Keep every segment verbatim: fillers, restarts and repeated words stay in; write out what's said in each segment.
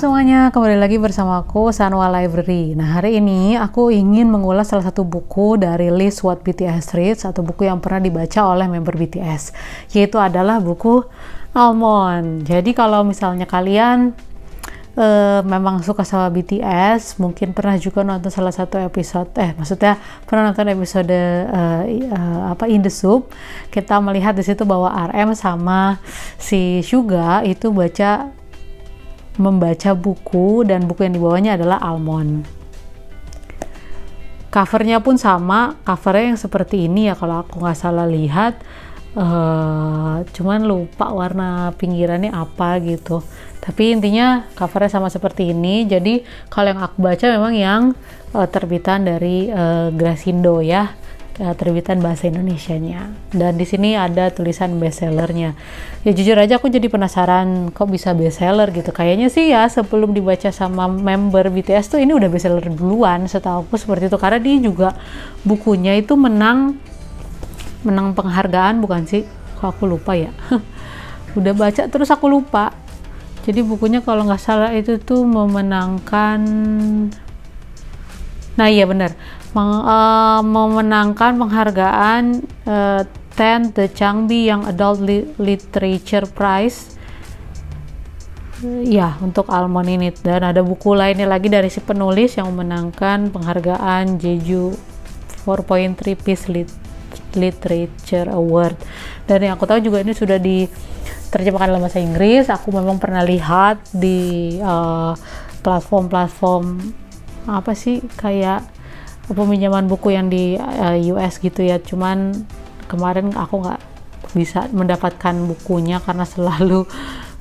Semuanya, kembali lagi bersama aku, Sanwa Library. Nah, hari ini aku ingin mengulas salah satu buku dari list What B T S Reads, atau buku yang pernah dibaca oleh member B T S, yaitu adalah buku Almond. Jadi kalau misalnya kalian uh, memang suka sama B T S, mungkin pernah juga nonton salah satu episode, eh maksudnya pernah nonton episode uh, uh, apa In the SOOP, kita melihat di situ bahwa R M sama si Suga itu baca membaca buku, dan buku yang dibawanya adalah Almond. Covernya pun sama, covernya yang seperti ini ya kalau aku nggak salah lihat, uh, cuman lupa warna pinggirannya apa gitu, tapi intinya covernya sama seperti ini. Jadi kalau yang aku baca memang yang uh, terbitan dari uh, Grasindo ya, terbitan bahasa Indonesianya. Dan di sini ada tulisan bestsellernya. Ya jujur aja aku jadi penasaran kok bisa bestseller gitu. Kayaknya sih ya sebelum dibaca sama member B T S tuh ini udah bestseller duluan, setahu aku seperti itu, karena dia juga bukunya itu menang menang penghargaan bukan sih? Kok aku lupa ya. Udah baca terus aku lupa. Jadi bukunya kalau nggak salah itu tuh memenangkan, nah iya benar, Meng, uh, memenangkan penghargaan uh, Ten The Changbi Young Adult Literature Prize uh, ya untuk Almond ini. Dan ada buku lainnya lagi dari si penulis yang memenangkan penghargaan Jeju Four Point Three Piece Lit Literature Award. Dan yang aku tahu juga ini sudah diterjemahkan dalam bahasa Inggris. Aku memang pernah lihat di platform-platform uh, apa sih kayak peminjaman buku yang di uh, U S gitu ya, cuman kemarin aku nggak bisa mendapatkan bukunya karena selalu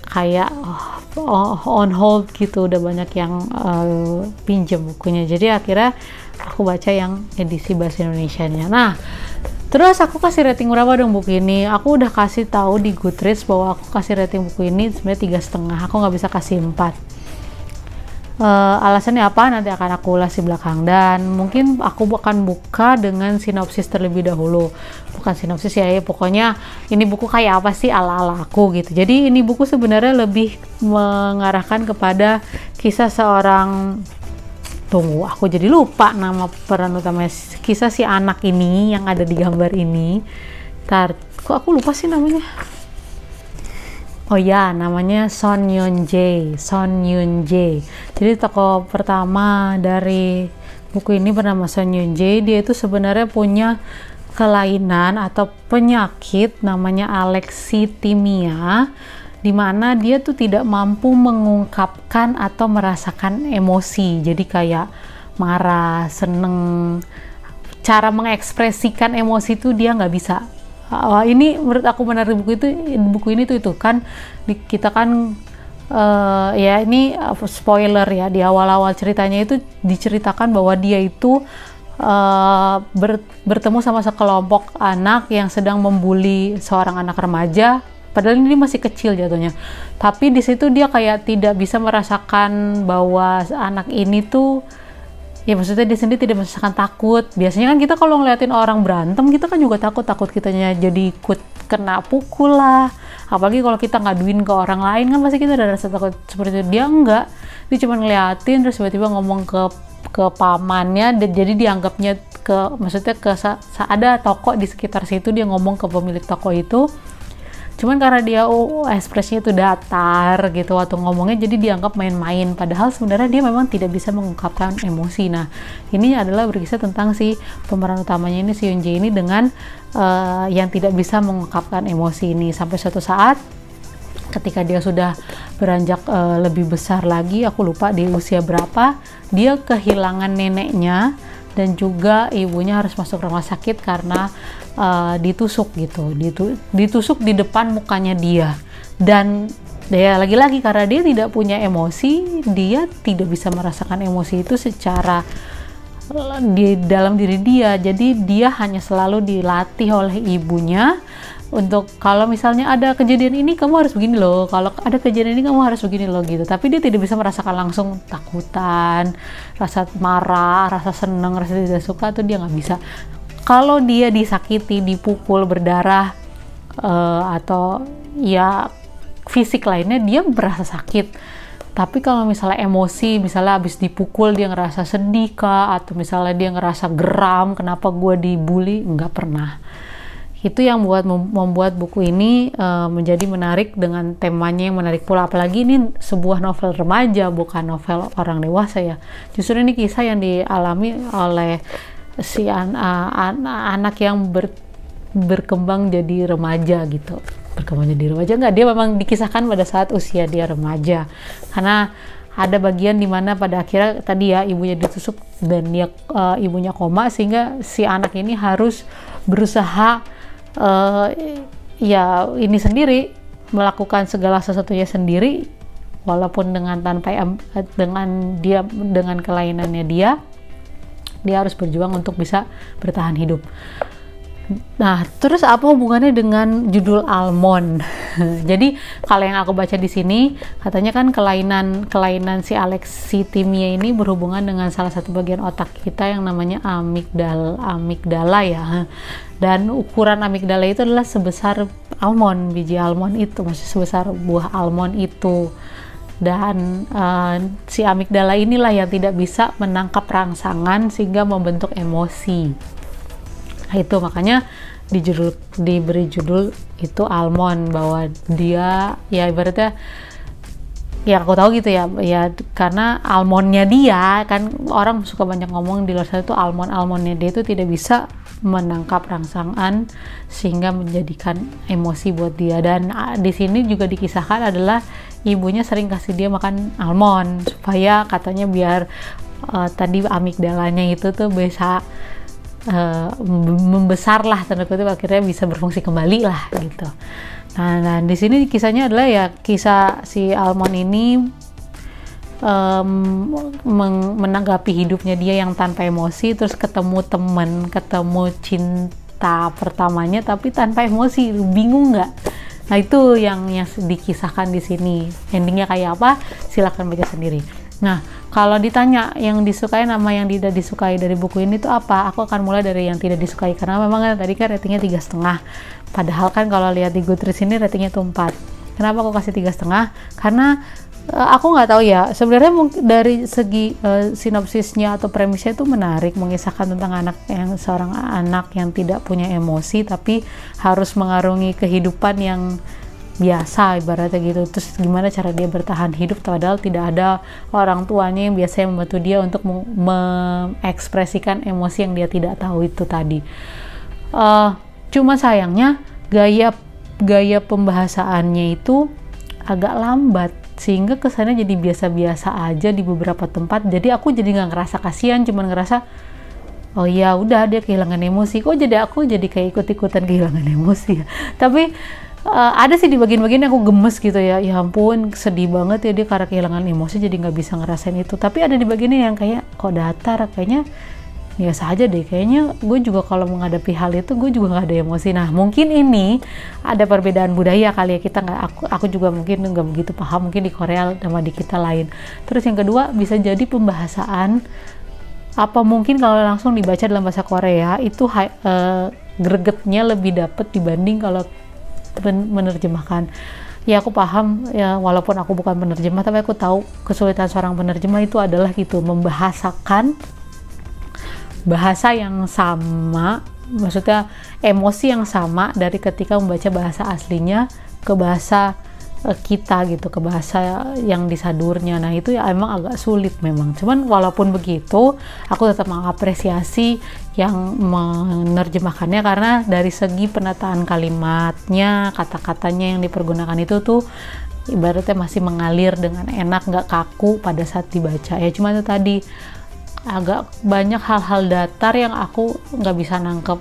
kayak oh, on hold gitu, udah banyak yang uh, pinjem bukunya. Jadi akhirnya aku baca yang edisi bahasa Indonesianya. Nah, terus aku kasih rating berapa dong buku ini? Aku udah kasih tahu di Goodreads bahwa aku kasih rating buku ini sebenarnya tiga setengah. Aku nggak bisa kasih empat. Uh, alasannya apa nanti akan aku ulas di belakang, dan mungkin aku akan buka dengan sinopsis terlebih dahulu. Bukan sinopsis ya, ya pokoknya ini buku kayak apa sih ala-ala aku gitu. Jadi ini buku sebenarnya lebih mengarahkan kepada kisah seorang, tunggu aku jadi lupa nama peran utama, kisah si anak ini yang ada di gambar ini. Ntar kok aku lupa sih namanya. Oh ya, namanya Son Yeon-Je. Son Yeon-Je. Jadi tokoh pertama dari buku ini bernama Son Yeon-Je. Dia itu sebenarnya punya kelainan atau penyakit namanya alexithymia, di mana dia tuh tidak mampu mengungkapkan atau merasakan emosi. Jadi kayak marah, seneng, cara mengekspresikan emosi itu dia nggak bisa. Uh, ini menurut aku menarik buku itu buku ini tuh itu kan di, kita kan uh, ya ini uh, spoiler ya, di awal-awal ceritanya itu diceritakan bahwa dia itu uh, ber, bertemu sama sekelompok anak yang sedang membuli seorang anak remaja, padahal ini masih kecil jatuhnya. Tapi di situ dia kayak tidak bisa merasakan bahwa anak ini tuh, ya maksudnya dia sendiri tidak merasakan takut. Biasanya kan kita kalau ngeliatin orang berantem kita kan juga takut-takut, kitanya jadi ikut kena pukul lah, apalagi kalau kita ngaduin ke orang lain kan pasti kita ada rasa takut seperti itu. Dia enggak, dia cuma ngeliatin terus tiba-tiba ngomong ke ke pamannya, jadi dianggapnya ke, maksudnya ke ada toko di sekitar situ, dia ngomong ke pemilik toko itu, cuman karena dia oh, ekspresinya itu datar gitu waktu ngomongnya, jadi dianggap main-main, padahal sebenarnya dia memang tidak bisa mengungkapkan emosi. Nah, ini adalah berkisah tentang si pemeran utamanya ini, si Yeon-Je ini, dengan uh, yang tidak bisa mengungkapkan emosi ini. Sampai suatu saat ketika dia sudah beranjak uh, lebih besar lagi, aku lupa di usia berapa, dia kehilangan neneknya dan juga ibunya harus masuk rumah sakit karena uh, ditusuk gitu, Ditu ditusuk di depan mukanya dia. Dan ya lagi-lagi karena dia tidak punya emosi, dia tidak bisa merasakan emosi itu secara di dalam diri dia. Jadi dia hanya selalu dilatih oleh ibunya untuk kalau misalnya ada kejadian ini kamu harus begini loh, kalau ada kejadian ini kamu harus begini loh gitu. Tapi dia tidak bisa merasakan langsung takutan, rasa marah, rasa seneng, rasa tidak suka, tuh dia nggak bisa. Kalau dia disakiti, dipukul berdarah uh, atau ya fisik lainnya, dia berasa sakit. Tapi kalau misalnya emosi, misalnya abis dipukul dia ngerasa sedih kah, atau misalnya dia ngerasa geram, kenapa gue dibully, nggak pernah. Itu yang buat membuat buku ini uh, menjadi menarik dengan temanya yang menarik pula. Apalagi ini sebuah novel remaja, bukan novel orang dewasa ya. Justru ini kisah yang dialami oleh si an uh, an anak yang ber berkembang jadi remaja gitu. Berkembang jadi remaja enggak, dia memang dikisahkan pada saat usia dia remaja, karena ada bagian dimana pada akhirnya tadi ya ibunya ditusuk dan dia uh, ibunya koma, sehingga si anak ini harus berusaha uh, ya ini sendiri, melakukan segala sesuatunya sendiri walaupun dengan tanpa dengan dia dengan kelainannya dia dia harus berjuang untuk bisa bertahan hidup. Nah, terus apa hubungannya dengan judul Almond? Jadi, kalau yang aku baca di sini, katanya kan kelainan kelainan si alexithymia ini berhubungan dengan salah satu bagian otak kita yang namanya amygdala, amygdala ya. Dan ukuran amygdala itu adalah sebesar almond, biji almond itu, maksudnya sebesar buah almond itu. Dan uh, si amigdala inilah yang tidak bisa menangkap rangsangan sehingga membentuk emosi. Nah, itu makanya di judul, diberi judul itu Almond, bahwa dia ya ibaratnya ya aku tahu gitu ya, ya karena almondnya dia kan, orang suka banyak ngomong di luar sana itu almond almondnya dia itu tidak bisa menangkap rangsangan sehingga menjadikan emosi buat dia. Dan di sini juga dikisahkan adalah ibunya sering kasih dia makan almond supaya katanya biar uh, tadi amigdalanya itu tuh bisa uh, membesar lah, tanda kutip, akhirnya bisa berfungsi kembali lah gitu. Nah, nah di sini kisahnya adalah ya kisah si Almond ini um, menanggapi hidupnya dia yang tanpa emosi, terus ketemu temen, ketemu cinta pertamanya tapi tanpa emosi, bingung nggak? Nah, itu yang yang dikisahkan di sini. Endingnya kayak apa? Silahkan baca sendiri. Nah, kalau ditanya yang disukai sama yang tidak disukai dari buku ini itu apa? Aku akan mulai dari yang tidak disukai, karena memang kan tadi kan ratingnya tiga koma lima. Padahal kan kalau lihat di Goodreads ini ratingnya itu empat. Kenapa aku kasih tiga koma lima? Karena uh, aku nggak tahu ya. Sebenarnya dari segi uh, sinopsisnya atau premisnya itu menarik, mengisahkan tentang anak yang seorang anak yang tidak punya emosi tapi harus mengarungi kehidupan yang biasa, ibaratnya gitu. Terus gimana cara dia bertahan hidup padahal tidak ada orang tuanya yang biasanya membantu dia untuk mengekspresikan emosi yang dia tidak tahu itu tadi. Uh, cuma sayangnya gaya gaya pembahasaannya itu agak lambat sehingga kesannya jadi biasa-biasa aja di beberapa tempat. Jadi aku jadi nggak ngerasa kasihan, cuman ngerasa oh ya udah dia kehilangan emosi. Kok jadi aku jadi kayak ikut-ikutan kehilangan emosi ya. Tapi Uh, ada sih di bagian-bagian aku gemes gitu ya, ya ampun sedih banget ya dia karena kehilangan emosi jadi nggak bisa ngerasain itu. Tapi ada di bagiannya yang kayak kok datar, kayaknya biasa aja deh, kayaknya gue juga kalau menghadapi hal itu gue juga nggak ada emosi. Nah, mungkin ini ada perbedaan budaya kali ya, kita nggak, aku aku juga mungkin nggak begitu paham, mungkin di Korea sama di kita lain. Terus yang kedua bisa jadi pembahasan, apa mungkin kalau langsung dibaca dalam bahasa Korea itu uh, gregetnya lebih dapet dibanding kalau menerjemahkan. Ya aku paham ya, walaupun aku bukan penerjemah tapi aku tahu kesulitan seorang penerjemah itu adalah gitu, membahasakan bahasa yang sama, maksudnya emosi yang sama dari ketika membaca bahasa aslinya ke bahasa kita gitu, ke bahasa yang disadurnya. Nah, itu ya emang agak sulit memang. Cuman walaupun begitu, aku tetap mengapresiasi yang menerjemahkannya karena dari segi penataan kalimatnya, kata-katanya yang dipergunakan itu tuh ibaratnya masih mengalir dengan enak, nggak kaku pada saat dibaca. Ya cuman itu tadi agak banyak hal-hal datar yang aku nggak bisa nangkep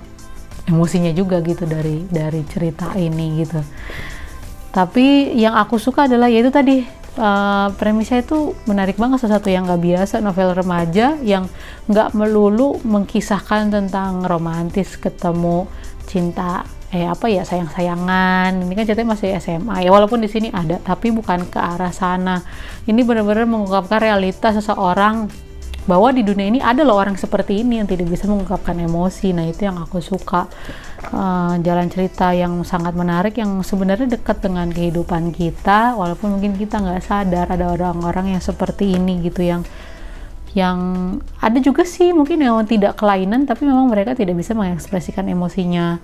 emosinya juga gitu dari dari cerita ini gitu. Tapi yang aku suka adalah yaitu tadi uh, premisnya itu menarik banget, sesuatu yang nggak biasa, novel remaja yang nggak melulu mengkisahkan tentang romantis ketemu cinta eh apa ya sayang-sayangan. Ini kan ceritanya masih S M A ya, walaupun di sini ada tapi bukan ke arah sana. Ini benar-benar mengungkapkan realitas seseorang bahwa di dunia ini ada loh orang seperti ini yang tidak bisa mengungkapkan emosi. Nah, itu yang aku suka, uh, jalan cerita yang sangat menarik yang sebenarnya dekat dengan kehidupan kita, walaupun mungkin kita nggak sadar ada orang-orang yang seperti ini gitu, yang yang ada juga sih mungkin yang tidak kelainan tapi memang mereka tidak bisa mengekspresikan emosinya.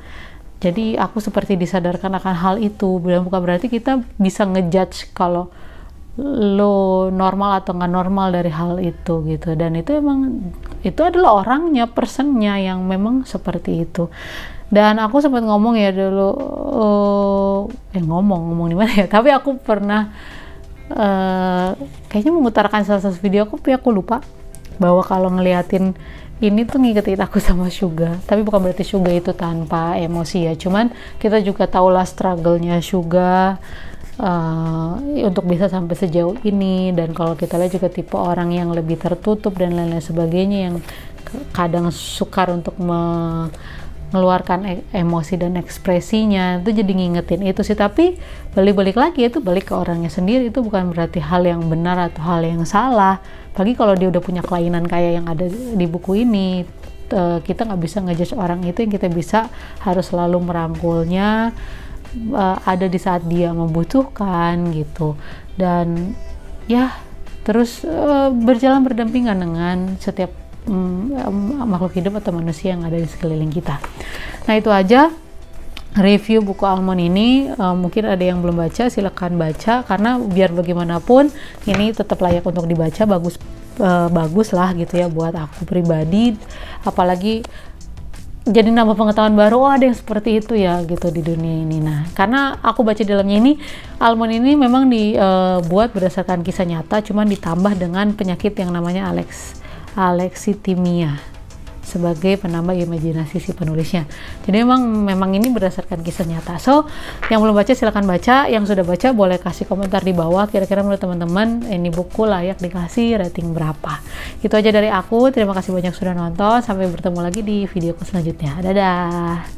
Jadi aku seperti disadarkan akan hal itu. Bukan berarti kita bisa ngejudge kalau lo normal atau nggak normal dari hal itu gitu, dan itu emang itu adalah orangnya, personnya yang memang seperti itu. Dan aku sempat ngomong ya dulu uh, eh ngomong ngomong di mana ya, tapi aku pernah uh, kayaknya mengutarakan salah satu video aku, tapi aku lupa, bahwa kalau ngeliatin ini tuh ngikutin aku sama Suga, tapi bukan berarti Suga itu tanpa emosi ya, cuman kita juga tahulah struggle-nya Suga uh, untuk bisa sampai sejauh ini. Dan kalau kita lihat juga tipe orang yang lebih tertutup dan lain-lain sebagainya, yang kadang sukar untuk mengeluarkan emosi dan ekspresinya, itu jadi ngingetin itu sih. Tapi balik-balik lagi, itu balik ke orangnya sendiri, itu bukan berarti hal yang benar atau hal yang salah. Apalagi kalau dia udah punya kelainan kayak yang ada di buku ini, kita nggak bisa ngejudge orang itu. Yang kita bisa harus selalu merangkulnya, ada di saat dia membutuhkan gitu. Dan ya terus berjalan berdampingan dengan setiap mm, makhluk hidup atau manusia yang ada di sekeliling kita. Nah, itu aja review buku Almond ini. Uh, mungkin ada yang belum baca, silakan baca, karena biar bagaimanapun ini tetap layak untuk dibaca. Bagus, uh, bagus lah gitu ya buat aku pribadi, apalagi jadi nambah pengetahuan baru, oh ada yang seperti itu ya gitu di dunia ini. Nah, karena aku baca dalamnya ini, Almond ini memang dibuat uh, berdasarkan kisah nyata, cuman ditambah dengan penyakit yang namanya Alex alexithymia sebagai penambah imajinasi si penulisnya. Jadi memang memang ini berdasarkan kisah nyata. So, yang belum baca silakan baca, yang sudah baca boleh kasih komentar di bawah kira-kira menurut teman-teman ini buku layak dikasih rating berapa. Itu aja dari aku. Terima kasih banyak sudah nonton. Sampai bertemu lagi di videoku selanjutnya. Dadah.